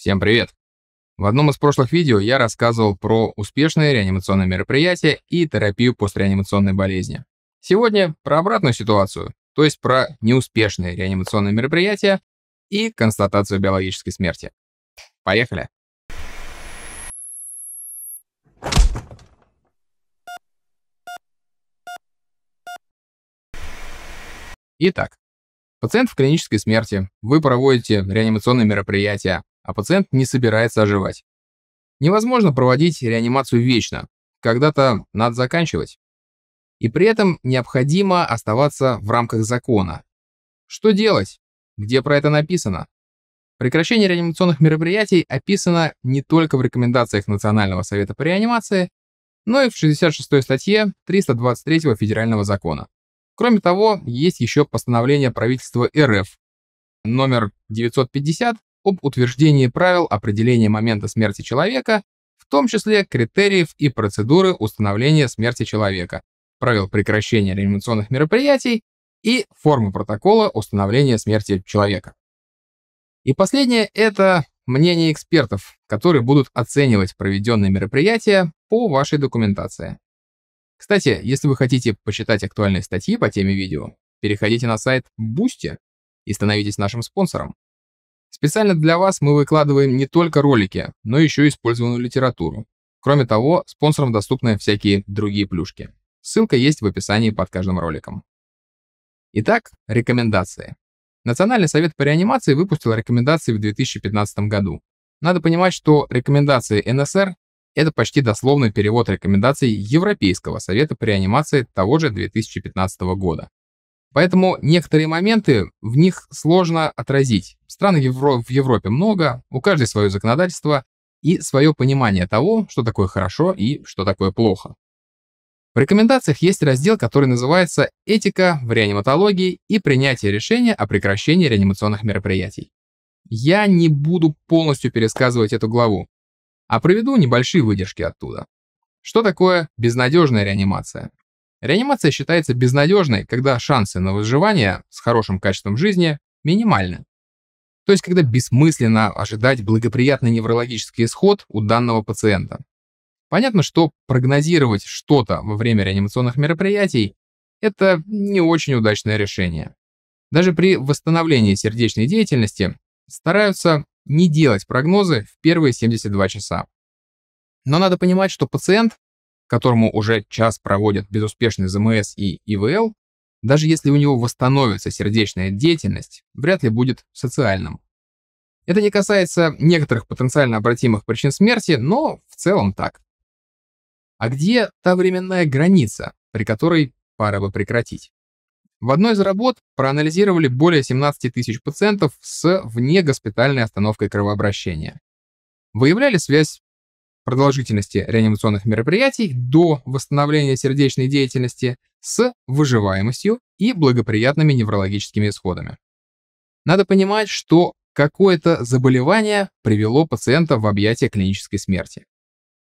Всем привет! В одном из прошлых видео я рассказывал про успешные реанимационные мероприятия и терапию постреанимационной болезни. Сегодня про обратную ситуацию, то есть про неуспешные реанимационные мероприятия и констатацию биологической смерти. Поехали! Итак, пациент в клинической смерти, вы проводите реанимационные мероприятия, а пациент не собирается оживать. Невозможно проводить реанимацию вечно, когда-то надо заканчивать. И при этом необходимо оставаться в рамках закона. Что делать? Где про это написано? Прекращение реанимационных мероприятий описано не только в рекомендациях Национального совета по реанимации, но и в 66-й статье 323 федерального закона. Кроме того, есть еще постановление правительства РФ номер 950 об утверждении правил определения момента смерти человека, в том числе критериев и процедуры установления смерти человека, правил прекращения реанимационных мероприятий и формы протокола установления смерти человека. И последнее — это мнение экспертов, которые будут оценивать проведенные мероприятия по вашей документации. Кстати, если вы хотите почитать актуальные статьи по теме видео, переходите на сайт Boosty и становитесь нашим спонсором. Специально для вас мы выкладываем не только ролики, но еще и использованную литературу. Кроме того, спонсорам доступны всякие другие плюшки. Ссылка есть в описании под каждым роликом. Итак, рекомендации. Национальный совет по реанимации выпустил рекомендации в 2015 году. Надо понимать, что рекомендации НСР – это почти дословный перевод рекомендаций Европейского совета по реанимации того же 2015 года. Поэтому некоторые моменты в них сложно отразить. Стран в Европе много, у каждой свое законодательство и свое понимание того, что такое хорошо и что такое плохо. В рекомендациях есть раздел, который называется «Этика в реаниматологии и принятие решения о прекращении реанимационных мероприятий». Я не буду полностью пересказывать эту главу, а приведу небольшие выдержки оттуда. Что такое безнадежная реанимация? Реанимация считается безнадежной, когда шансы на выживание с хорошим качеством жизни минимальны. То есть, когда бессмысленно ожидать благоприятный неврологический исход у данного пациента. Понятно, что прогнозировать что-то во время реанимационных мероприятий – это не очень удачное решение. Даже при восстановлении сердечной деятельности стараются не делать прогнозы в первые 72 часа. Но надо понимать, что пациент, которому уже час проводят безуспешный ЗМС и ИВЛ, даже если у него восстановится сердечная деятельность, вряд ли будет социальным. Это не касается некоторых потенциально обратимых причин смерти, но в целом так. А где та временная граница, при которой пора бы прекратить? В одной из работ проанализировали более 17 тысяч пациентов с внегоспитальной остановкой кровообращения. Выявляли связь продолжительности реанимационных мероприятий до восстановления сердечной деятельности с выживаемостью и благоприятными неврологическими исходами. Надо понимать, что какое-то заболевание привело пациента в объятия клинической смерти.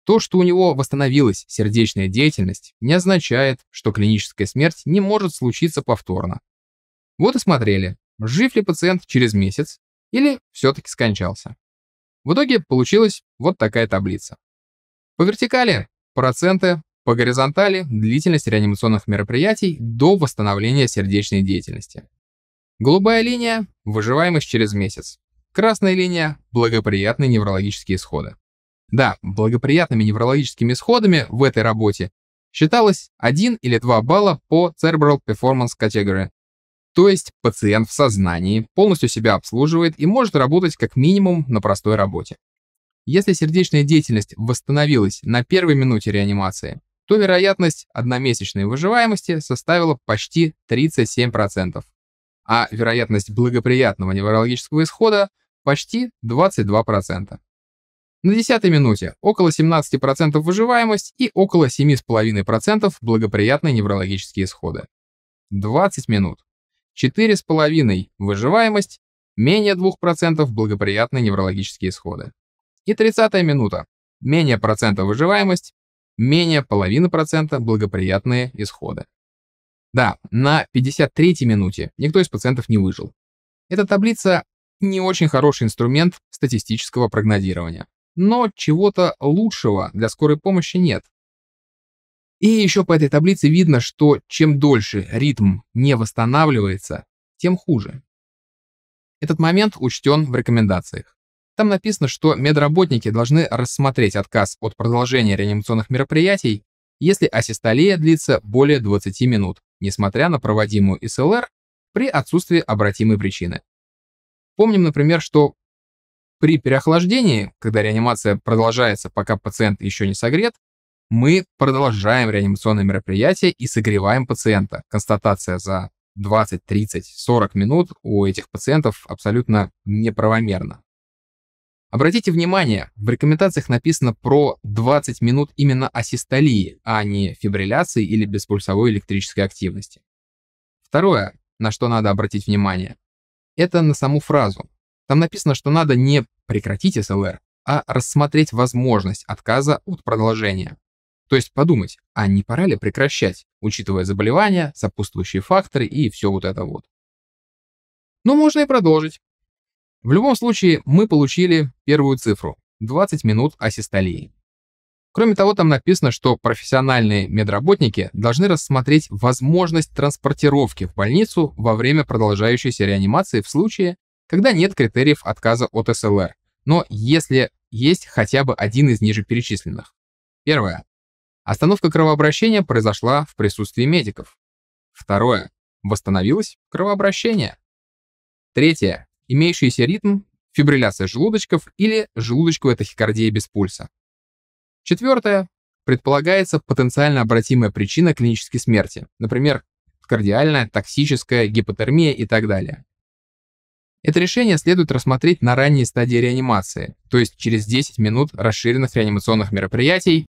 То, что у него восстановилась сердечная деятельность, не означает, что клиническая смерть не может случиться повторно. Вот и смотрели, жив ли пациент через месяц или все-таки скончался. В итоге получилась вот такая таблица. По вертикали – проценты, по горизонтали – длительность реанимационных мероприятий до восстановления сердечной деятельности. Голубая линия – выживаемость через месяц. Красная линия – благоприятные неврологические исходы. Да, благоприятными неврологическими исходами в этой работе считалось 1 или 2 балла по cerebral performance category, то есть пациент в сознании, полностью себя обслуживает и может работать как минимум на простой работе. Если сердечная деятельность восстановилась на первой минуте реанимации, то вероятность одномесячной выживаемости составила почти 37%, а вероятность благоприятного неврологического исхода почти 22%. На 10-й минуте около 17% выживаемость и около 7,5% благоприятные неврологические исходы. 20 минут. 4,5% выживаемость, менее 2% благоприятные неврологические исходы. И 30-я минута. Менее процента выживаемость, менее 0,5% благоприятные исходы. Да, на 53-й минуте никто из пациентов не выжил. Эта таблица не очень хороший инструмент статистического прогнозирования. Но чего-то лучшего для скорой помощи нет. И еще по этой таблице видно, что чем дольше ритм не восстанавливается, тем хуже. Этот момент учтен в рекомендациях. Там написано, что медработники должны рассмотреть отказ от продолжения реанимационных мероприятий, если асистолия длится более 20 минут, несмотря на проводимую СЛР при отсутствии обратимой причины. Помним, например, что при переохлаждении, когда реанимация продолжается, пока пациент еще не согрет, мы продолжаем реанимационное мероприятие и согреваем пациента. Констатация за 20, 30, 40 минут у этих пациентов абсолютно неправомерна. Обратите внимание, в рекомендациях написано про 20 минут именно асистолии, а не фибрилляции или беспульсовой электрической активности. Второе, на что надо обратить внимание, это на саму фразу. Там написано, что надо не прекратить СЛР, а рассмотреть возможность отказа от продолжения. То есть подумать, а не пора ли прекращать, учитывая заболевания, сопутствующие факторы и все вот это вот. Но можно и продолжить. В любом случае, мы получили первую цифру – 20 минут асистолии. Кроме того, там написано, что профессиональные медработники должны рассмотреть возможность транспортировки в больницу во время продолжающейся реанимации в случае, когда нет критериев отказа от СЛР, но если есть хотя бы один из нижеперечисленных. Первое. Остановка кровообращения произошла в присутствии медиков. Второе. Восстановилось кровообращение. Третье. Имеющийся ритм, фибрилляция желудочков или желудочковая тахикардия без пульса. Четвертое. Предполагается потенциально обратимая причина клинической смерти, например, кардиальная, токсическая, гипотермия и так далее. Это решение следует рассмотреть на ранней стадии реанимации, то есть через 10 минут расширенных реанимационных мероприятий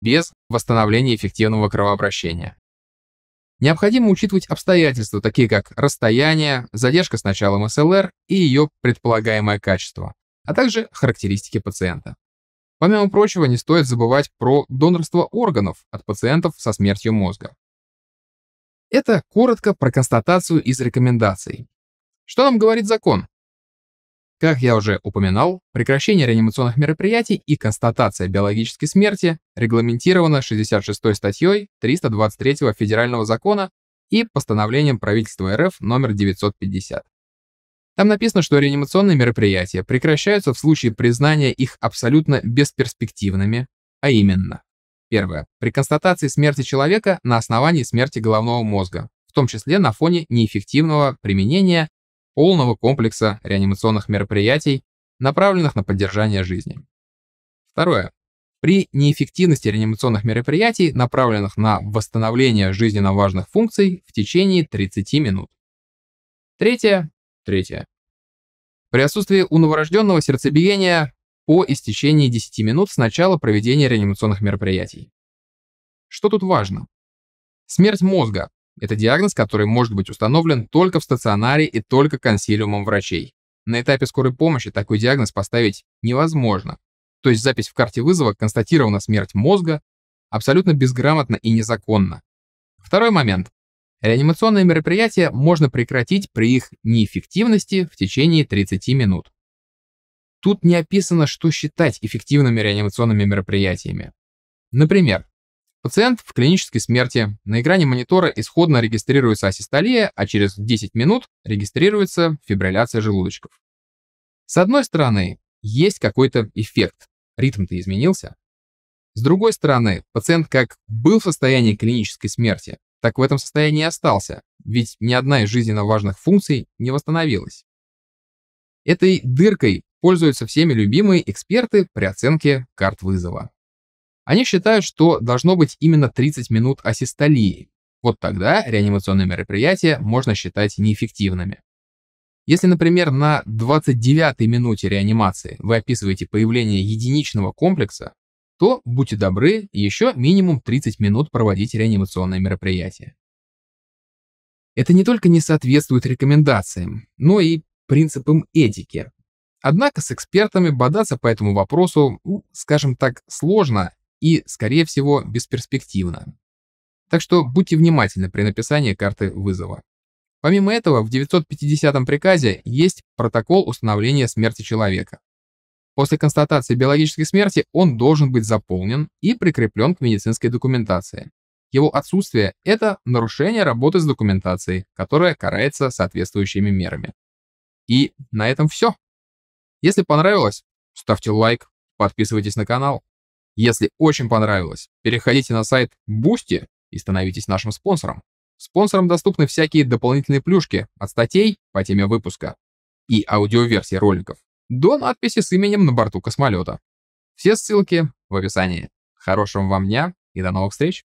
без восстановления эффективного кровообращения. Необходимо учитывать обстоятельства, такие как расстояние, задержка с началом СЛР и ее предполагаемое качество, а также характеристики пациента. Помимо прочего, не стоит забывать про донорство органов от пациентов со смертью мозга. Это коротко про констатацию из рекомендаций. Что нам говорит закон? Как я уже упоминал, прекращение реанимационных мероприятий и констатация биологической смерти регламентировано 66-й статьей 323 Федерального закона и постановлением правительства РФ номер 950. Там написано, что реанимационные мероприятия прекращаются в случае признания их абсолютно бесперспективными, а именно: первое. При констатации смерти человека на основании смерти головного мозга, в том числе на фоне неэффективного применения полного комплекса реанимационных мероприятий, направленных на поддержание жизни. Второе. При неэффективности реанимационных мероприятий, направленных на восстановление жизненно важных функций в течение 30 минут. Третье. При отсутствии у новорожденного сердцебиения по истечении 10 минут с начала проведения реанимационных мероприятий. Что тут важно? Смерть мозга. Это диагноз, который может быть установлен только в стационаре и только консилиумом врачей. На этапе скорой помощи такой диагноз поставить невозможно. То есть запись в карте вызова констатирована смерть мозга абсолютно безграмотно и незаконно. Второй момент. Реанимационные мероприятия можно прекратить при их неэффективности в течение 30 минут. Тут не описано, что считать эффективными реанимационными мероприятиями. Например, пациент в клинической смерти, на экране монитора исходно регистрируется асистолия, а через 10 минут регистрируется фибрилляция желудочков. С одной стороны, есть какой-то эффект, ритм-то изменился. С другой стороны, пациент как был в состоянии клинической смерти, так в этом состоянии и остался, ведь ни одна из жизненно важных функций не восстановилась. Этой дыркой пользуются всеми любимые эксперты при оценке карт вызова. Они считают, что должно быть именно 30 минут асистолии. Вот тогда реанимационные мероприятия можно считать неэффективными. Если, например, на 29-й минуте реанимации вы описываете появление единичного комплекса, то будьте добры, еще минимум 30 минут проводить реанимационные мероприятия. Это не только не соответствует рекомендациям, но и принципам этики. Однако с экспертами бодаться по этому вопросу, скажем так, сложно и, скорее всего, бесперспективно. Так что будьте внимательны при написании карты вызова. Помимо этого, в 950-м приказе есть протокол установления смерти человека. После констатации биологической смерти он должен быть заполнен и прикреплен к медицинской документации. Его отсутствие – это нарушение работы с документацией, которая карается соответствующими мерами. И на этом все. Если понравилось, ставьте лайк, подписывайтесь на канал. Если очень понравилось, переходите на сайт Boosty и становитесь нашим спонсором. Спонсорам доступны всякие дополнительные плюшки от статей по теме выпуска и аудиоверсии роликов до надписи с именем на борту космолета. Все ссылки в описании. Хорошего вам дня и до новых встреч!